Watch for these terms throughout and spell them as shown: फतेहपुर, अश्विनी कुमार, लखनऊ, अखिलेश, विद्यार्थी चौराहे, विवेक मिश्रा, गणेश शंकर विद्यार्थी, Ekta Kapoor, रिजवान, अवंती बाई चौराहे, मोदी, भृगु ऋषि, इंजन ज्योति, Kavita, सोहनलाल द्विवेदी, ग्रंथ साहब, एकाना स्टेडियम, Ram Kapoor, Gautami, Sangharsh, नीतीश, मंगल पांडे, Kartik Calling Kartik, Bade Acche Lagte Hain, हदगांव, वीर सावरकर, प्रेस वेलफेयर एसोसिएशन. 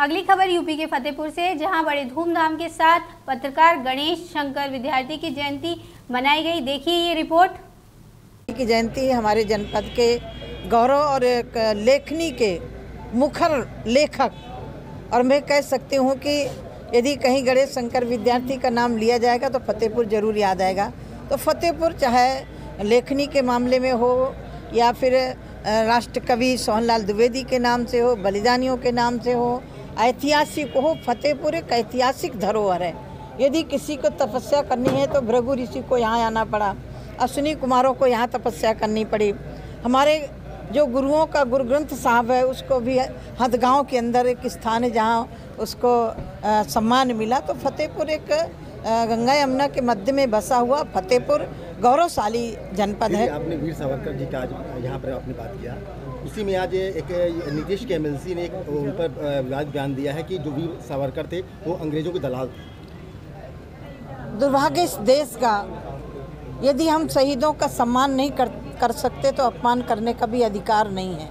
अगली खबर यूपी के फतेहपुर से, जहां बड़े धूमधाम के साथ पत्रकार गणेश शंकर विद्यार्थी की जयंती मनाई गई। देखिए ये रिपोर्ट। की जयंती हमारे जनपद के गौरव और लेखनी के मुखर लेखक, और मैं कह सकती हूं कि यदि कहीं गणेश शंकर विद्यार्थी का नाम लिया जाएगा तो फतेहपुर जरूर याद आएगा। तो फतेहपुर चाहे लेखनी के मामले में हो या फिर राष्ट्र कवि सोहनलाल द्विवेदी के नाम से हो, बलिदानियों के नाम से हो, ऐतिहासिक हो, फतेहपुर एक ऐतिहासिक धरोहर है। यदि किसी को तपस्या करनी है तो भृगु ऋषि को यहाँ आना पड़ा, अश्विनी कुमारों को यहाँ तपस्या करनी पड़ी। हमारे जो गुरुओं का गुरु ग्रंथ साहब है उसको भी हदगांव के अंदर एक स्थान है जहाँ उसको सम्मान मिला। तो फतेहपुर एक गंगा यमुना के मध्य में बसा हुआ फतेहपुर गौरवशाली जनपद है। आपने वीर सावरकर जी का आज यहाँ पर आपने बात किया, उसी में आज एक नीतीश के एमएलसी ने एक उन पर विवाद बयान दिया है कि जो वीर सावरकर थे वो अंग्रेजों के दलाल थे। दुर्भाग्य इस देश का, यदि हम शहीदों का सम्मान नहीं कर सकते तो अपमान करने का भी अधिकार नहीं है।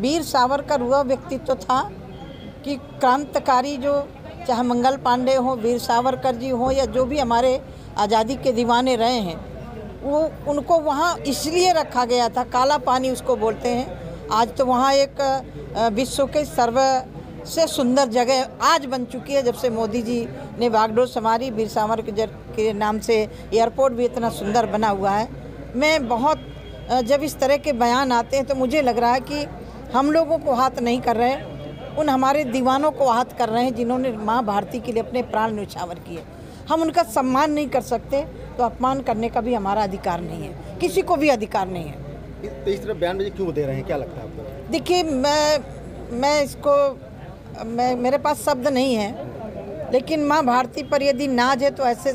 वीर सावरकर वह व्यक्तित्व था कि क्रांतिकारी, जो चाहे मंगल पांडे हो, वीर सावरकर जी हो या जो भी हमारे आज़ादी के दीवाने रहे हैं, वो उनको वहाँ इसलिए रखा गया था, काला पानी उसको बोलते हैं। आज तो वहाँ एक विश्व के सर्व से सुंदर जगह आज बन चुकी है। जब से मोदी जी ने बागडोर संभाली, वीर सावरकर के नाम से एयरपोर्ट भी इतना सुंदर बना हुआ है। मैं बहुत जब इस तरह के बयान आते हैं तो मुझे लग रहा है कि हम लोगों को हाथ नहीं कर रहे, उन हमारे दीवानों को आहत कर रहे हैं जिन्होंने माँ भारती के लिए अपने प्राण न्यौछावर किए। हम उनका सम्मान नहीं कर सकते तो अपमान करने का भी हमारा अधिकार नहीं है, किसी को भी अधिकार नहीं है। तो इस तरह बयान मुझे क्यों दे रहे हैं, क्या लगता है आपको? देखिए मैं मेरे पास शब्द नहीं है, लेकिन माँ भारती पर यदि नाज है तो ऐसे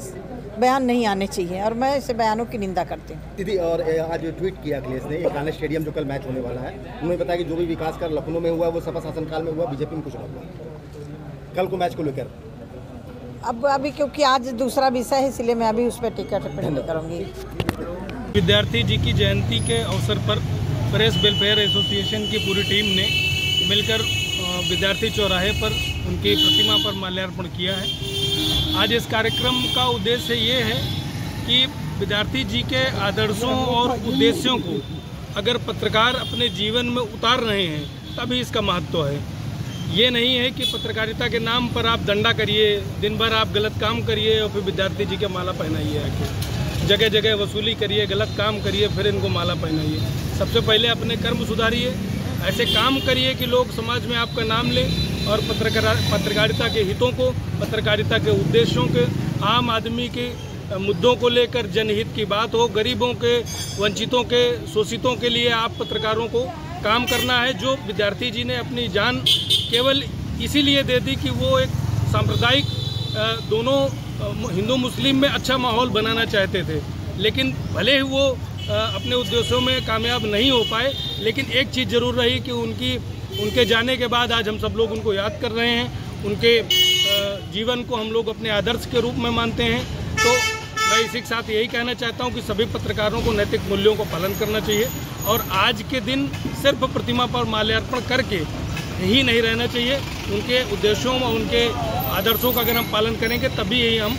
बयान नहीं आने चाहिए और मैं ऐसे बयानों की निंदा करती हूँ दीदी। और आज जो ट्वीट किया अखिलेश ने, एकाना स्टेडियम जो कल मैच होने वाला है, उन्होंने बताया कि जो भी विकास कार्य लखनऊ में हुआ वो सपा शासनकाल में हुआ, बीजेपी में कुछ नहीं हुआ। कल को मैच को लेकर अब अभी क्योंकि आज दूसरा विषय है इसलिए मैं अभी उस पर टिप्पणी करूँगी। विद्यार्थी जी की जयंती के अवसर पर प्रेस वेलफेयर एसोसिएशन की पूरी टीम ने मिलकर विद्यार्थी चौराहे पर उनकी प्रतिमा पर माल्यार्पण किया है। आज इस कार्यक्रम का उद्देश्य ये है कि विद्यार्थी जी के आदर्शों और उद्देश्यों को अगर पत्रकार अपने जीवन में उतार रहे हैं तभी इसका महत्व है। ये नहीं है कि पत्रकारिता के नाम पर आप दंडा करिए, दिन भर आप गलत काम करिए और फिर विद्यार्थी जी के माला पहनाइए, आके जगह जगह वसूली करिए, गलत काम करिए फिर इनको माला पहनाइए। सबसे पहले अपने कर्म सुधारिए, ऐसे काम करिए कि लोग समाज में आपका नाम लें और पत्रकारिता के हितों को, पत्रकारिता के उद्देश्यों के, आम आदमी के मुद्दों को लेकर जनहित की बात हो, गरीबों के, वंचितों के, शोषितों के लिए आप पत्रकारों को काम करना है। जो विद्यार्थी जी ने अपनी जान केवल इसीलिए दे दी कि वो एक सांप्रदायिक दोनों हिंदू मुस्लिम में अच्छा माहौल बनाना चाहते थे, लेकिन भले ही वो अपने उद्देश्यों में कामयाब नहीं हो पाए, लेकिन एक चीज़ ज़रूर रही कि उनके जाने के बाद आज हम सब लोग उनको याद कर रहे हैं, उनके जीवन को हम लोग अपने आदर्श के रूप में मानते हैं। तो मैं इसी के साथ यही कहना चाहता हूं कि सभी पत्रकारों को नैतिक मूल्यों का पालन करना चाहिए और आज के दिन सिर्फ प्रतिमा पर माल्यार्पण करके ही नहीं रहना चाहिए, उनके उद्देश्यों और उनके आदर्शों का अगर हम पालन करेंगे तभी ही हम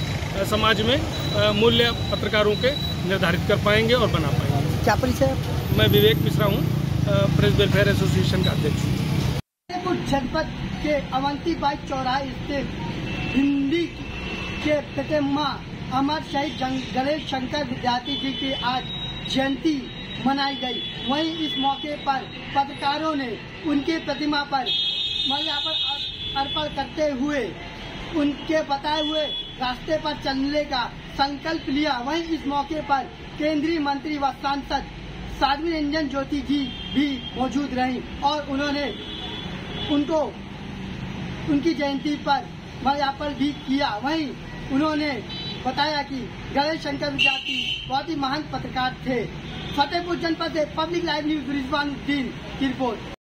समाज में मूल्य पत्रकारों के निर्धारित कर पाएंगे और बना पाएंगे। क्या परिचय? मैं विवेक मिश्रा हूँ, प्रेस वेलफेयर एसोसिएशन का अध्यक्ष हूँ। जनपद के अवंती बाई चौराहे स्थित हिंदी के प्रतिमा अमर शहीद गणेश शंकर विद्यार्थी जी की आज जयंती मनाई गई। वहीं इस मौके पर पत्रकारों ने उनके प्रतिमा पर माल्यार्पण अर्पण करते हुए उनके बताए हुए रास्ते पर चलने का संकल्प लिया। वहीं इस मौके पर केंद्रीय मंत्री व सांसद साध्वी इंजन ज्योति जी भी मौजूद रहीं और उनकी जयंती पर माल्यार्पण भी किया। वहीं उन्होंने बताया कि गणेश शंकर विद्यार्थी बहुत ही महान पत्रकार थे। फतेहपुर जनपद से पब्लिक लाइव न्यूज रिजवान की रिपोर्ट।